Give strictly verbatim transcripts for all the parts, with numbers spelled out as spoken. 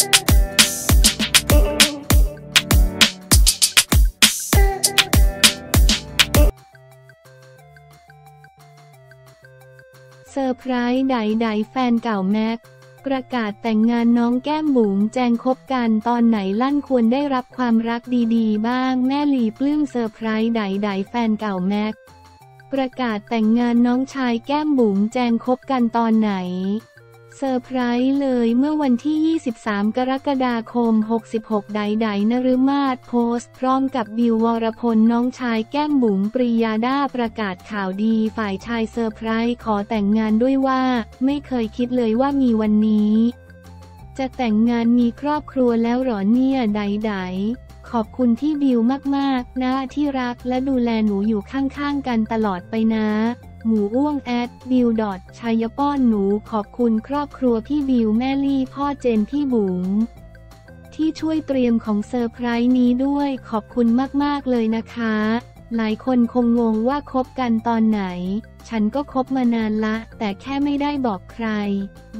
เซอร์ไพรส์ใดๆแฟนเก่าแม็กประกาศแต่งงานน้องแก้มบุ๋มแจงคบกันตอนไหนลั่นควรได้รับความรักดีๆบ้างแม่ลีปลื้มเซอร์ไพรส์ใดๆแฟนเก่าแม็กประกาศแต่งงานน้องชายแก้มบุ๋มแจงคบกันตอนไหนเซอร์ไพรส์เลยเมื่อวันที่ยี่สิบสามกรกฎาคมหกสิบหกใดๆนฤมาศโพสต์พร้อมกับบิลวรพลน้องชายแก้มบุ๋มปรียาดาประกาศข่าวดีฝ่ายชายเซอร์ไพรส์ขอแต่งงานด้วยว่าไม่เคยคิดเลยว่ามีวันนี้จะแต่งงานมีครอบครัวแล้วหรอเนี่ยใดๆขอบคุณที่บิลมากๆนะที่รักและดูแลหนูอยู่ข้างๆกันตลอดไปนะหมูอ้วงแอด บิล ดอท ชายาพอน หนูขอบคุณครอบครัวพี่บิลแม่ลี่พ่อเจนพี่บุ๋มที่ช่วยเตรียมของเซอร์ไพรส์นี้ด้วยขอบคุณมากๆเลยนะคะหลายคนคงงงว่าคบกันตอนไหนฉันก็คบมานานละแต่แค่ไม่ได้บอกใคร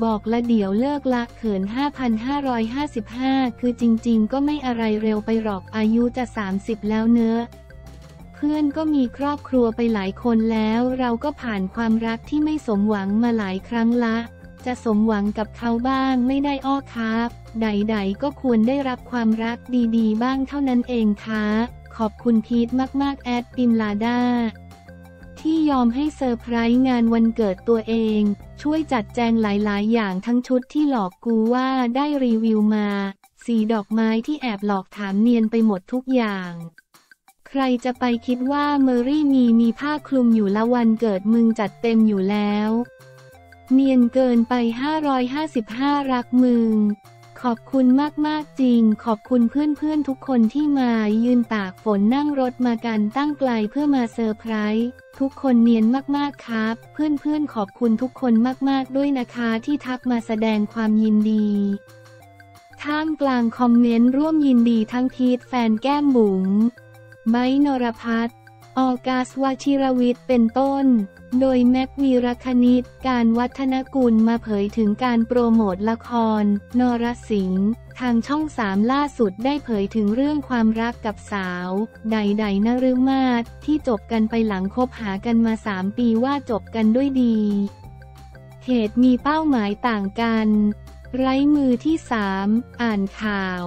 บอกละเดี๋ยวเลิกละเขิน ห้าพันห้าร้อยห้าสิบห้า คือจริงๆก็ไม่อะไรเร็วไปหรอกอายุจะสามสิบแล้วเนอะเพื่อนก็มีครอบครัวไปหลายคนแล้วเราก็ผ่านความรักที่ไม่สมหวังมาหลายครั้งละจะสมหวังกับเขาบ้างไม่ได้อ้อครับใดๆก็ควรได้รับความรักดีๆบ้างเท่านั้นเองค่ะขอบคุณพีทมากๆแอดปิมลาดาที่ยอมให้เซอร์ไพรส์งานวันเกิดตัวเองช่วยจัดแจงหลายๆอย่างทั้งชุดที่หลอกกูว่าได้รีวิวมาสีดอกไม้ที่แอบหลอกถามเนียนไปหมดทุกอย่างใครจะไปคิดว่าเมอรี่มีมีผ้าคลุมอยู่ละวันเกิดมึงจัดเต็มอยู่แล้วเนียนเกินไปห้าร้อยห้าสิบห้ารักมึงขอบคุณมากๆจริงขอบคุณเพื่อนๆทุกคนที่มายืนตากฝนนั่งรถมากันตั้งไกลเพื่อมาเซอร์ไพรส์ทุกคนเนียนมากๆครับเพื่อนๆขอบคุณทุกคนมากๆด้วยนะคะที่ทักมาแสดงความยินดีท่ามกลางคอมเมนต์ร่วมยินดีทั้งพีทแฟนแก้มบุ๋มไบร์ท นรภัทร ออกัส วชิรวิทย์เป็นต้นโดยแม็กวีรคณิตการวัฒนกุลมาเผยถึงการโปรโมทละครนรสิงห์ทางช่องสามล่าสุดได้เผยถึงเรื่องความรักกับสาวใดๆนฤมาศที่จบกันไปหลังคบหากันมาสามปีว่าจบกันด้วยดีเหตุมีเป้าหมายต่างกันไร้มือที่สามอ่านข่าว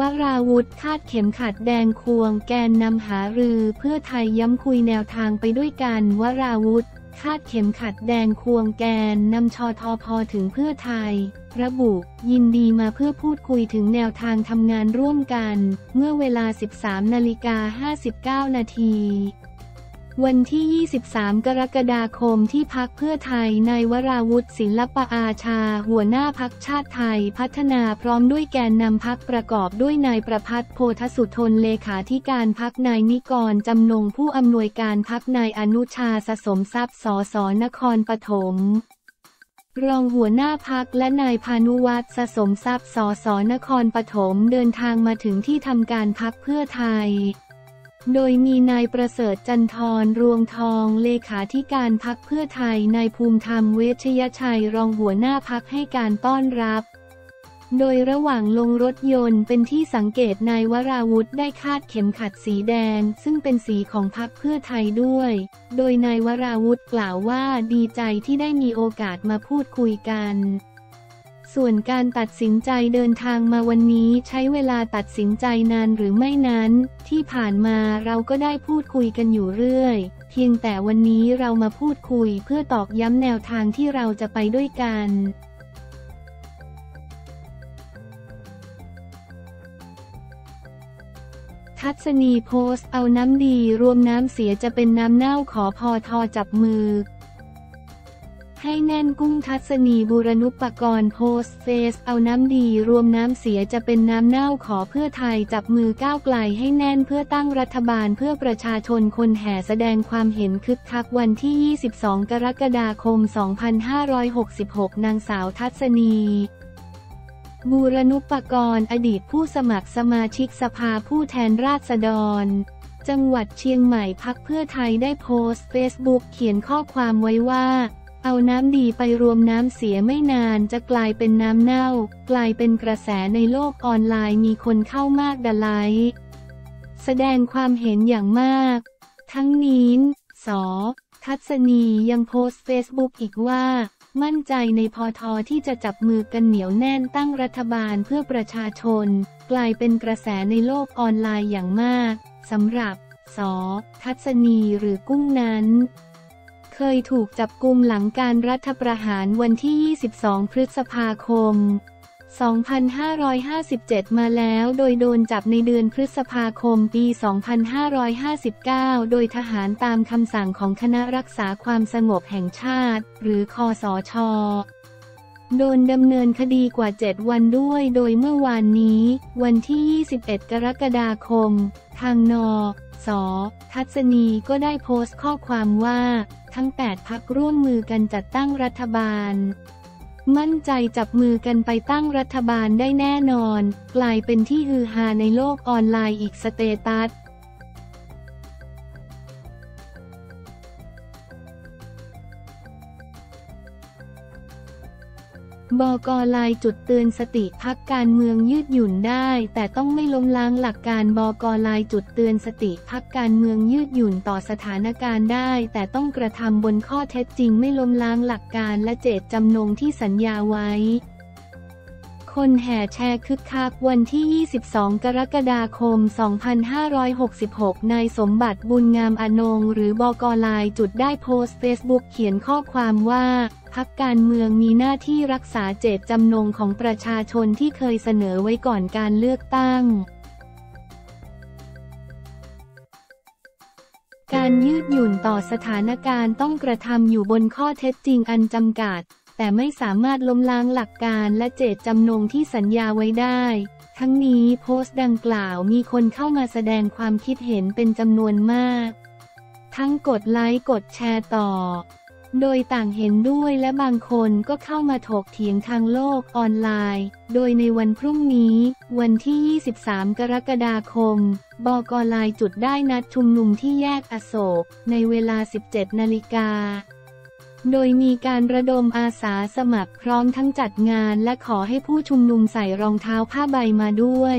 วราวุธคาดเข็มขัดแดงควงแกนนำหารือเพื่อไทยย้ำคุยแนวทางไปด้วยกันวราวุธคาดเข็มขัดแดงควงแกนนำชทพ.ถึงเพื่อไทยระบุยินดีมาเพื่อพูดคุยถึงแนวทางทำงานร่วมกันเมื่อเวลา สิบสามนาฬิกาห้าสิบเก้า นาทีวันที่ยี่สิบสามกรกฎาคมที่พรรคเพื่อไทยนายวราวุธศิลปอาชาหัวหน้าพรรคชาติไทยพัฒนาพร้อมด้วยแกนนำพรรคประกอบด้วยนายประภัส โพธสุธนเลขาธิการพรรคนายนิกรจำนงผู้อำนวยการพรรคนายอนุชาสะสมทรัพย์สสนครปฐมรองหัวหน้าพรรคและนายพานุวัฒน์สะสมทรัพย์สสนครปฐมเดินทางมาถึงที่ทำการพรรคเพื่อไทยโดยมีนายประเสริฐจันทร์รวงทองเลขาธิการพรรคเพื่อไทยนายภูมิธรรมเวชยชัยรองหัวหน้าพรรคให้การต้อนรับโดยระหว่างลงรถยนต์เป็นที่สังเกตนายวราวุธได้คาดเข็มขัดสีแดงซึ่งเป็นสีของพรรคเพื่อไทยด้วยโดยนายวราวุธกล่าวว่าดีใจที่ได้มีโอกาสมาพูดคุยกันส่วนการตัดสินใจเดินทางมาวันนี้ใช้เวลาตัดสินใจนานหรือไม่นั้นที่ผ่านมาเราก็ได้พูดคุยกันอยู่เรื่อยเพียงแต่วันนี้เรามาพูดคุยเพื่อตอกย้ำแนวทางที่เราจะไปด้วยกันทัศนีโพสต์เอาน้ำดีรวมน้ำเสียจะเป็นน้ำเน่าขอพอทอจับมือให้แน่นกุ้งทัศนีบุรณุปกรณ์โพสต์เฟซเอาน้ำดีรวมน้ำเสียจะเป็นน้ำเน่าขอเพื่อไทยจับมือก้าวไกลให้แน่นเพื่อตั้งรัฐบาลเพื่อประชาชนคนแห่แสดงความเห็นคึกคักวันที่ยี่สิบสองกรกฎาคมสองพันห้าร้อยหกสิบหกนางสาวทัศนีบุรณุปกรณ์อดีตผู้สมัครสมาชิกสภาผู้แทนราษฎร จังหวัดเชียงใหม่พรรคเพื่อไทยได้โพสต์เฟซบุ๊กเขียนข้อความไว้ว่าเอาน้ำดีไปรวมน้ำเสียไม่นานจะกลายเป็นน้ำเน่ากลายเป็นกระแสในโลกออนไลน์มีคนเข้ามากดะไลค์แสดงความเห็นอย่างมากทั้งนี้ส.ทัศนียังโพสต์เฟซบุ๊กอีกว่ามั่นใจในพอทอที่จะจับมือกันเหนียวแน่นตั้งรัฐบาลเพื่อประชาชนกลายเป็นกระแสในโลกออนไลน์อย่างมากสำหรับส.ทัศนีหรือกุ้งนั้นเคยถูกจับกุมหลังการรัฐประหารวันที่ยี่สิบสองพฤษภาคมสองพันห้าร้อยห้าสิบเจ็ดมาแล้วโดยโดนจับในเดือนพฤษภาคมปีสองพันห้าร้อยห้าสิบเก้าโดยทหารตามคำสั่งของคณะรักษาความสงบแห่งชาติหรือคสช.โดนดำเนินคดีกว่าเจ็ดวันด้วยโดยเมื่อวานนี้วันที่ยี่สิบเอ็ดกรกฎาคมทางนส.ทัศนีก็ได้โพสต์ข้อความว่าทั้งแปดพรรคร่วมมือกันจัดตั้งรัฐบาลมั่นใจจับมือกันไปตั้งรัฐบาลได้แน่นอนกลายเป็นที่ฮือฮาในโลกออนไลน์อีกสเตตัสบก.ลายจุดเตือนสติพรรคการเมืองยืดหยุ่นได้แต่ต้องไม่ล้มล้างหลักการบก.ลายจุดเตือนสติพรรคการเมืองยืดหยุ่นต่อสถานการณ์ได้แต่ต้องกระทำบนข้อเท็จจริงไม่ล้มล้างหลักการและเจตจำนงที่สัญญาไว้คนแห่แชร์คึกคักวันที่ยี่สิบสองกรกฎาคมสองพันห้าร้อยหกสิบหกนายสมบัติบุญงามอนงค์หรือบก.ลายจุดได้โพสต์เฟซบุ๊กเขียนข้อความว่าพรรคการเมืองมีหน้าที่รักษาเจตจำนงของประชาชนที่เคยเสนอไว้ก่อนการเลือกตั้งการยืดหยุ่นต่อสถานการณ์ต้องกระทำอยู่บนข้อเท็จจริงอันจำกัดแต่ไม่สามารถล้มล้างหลักการและเจตจำนงที่สัญญาไว้ได้ทั้งนี้โพสต์ดังกล่าวมีคนเข้ามาแสดงความคิดเห็นเป็นจำนวนมากทั้งกดไลค์กดแชร์ต่อโดยต่างเห็นด้วยและบางคนก็เข้ามาถกเถียงทางโลกออนไลน์โดยในวันพรุ่งนี้วันที่ยี่สิบสามกรกฎาคมบก.ลายจุดได้นัดชุมนุมที่แยกอโศกในเวลา สิบเจ็ด นาฬิกาโดยมีการระดมอาสาสมัครพร้อมทั้งจัดงานและขอให้ผู้ชุมนุมใส่รองเท้าผ้าใบมาด้วย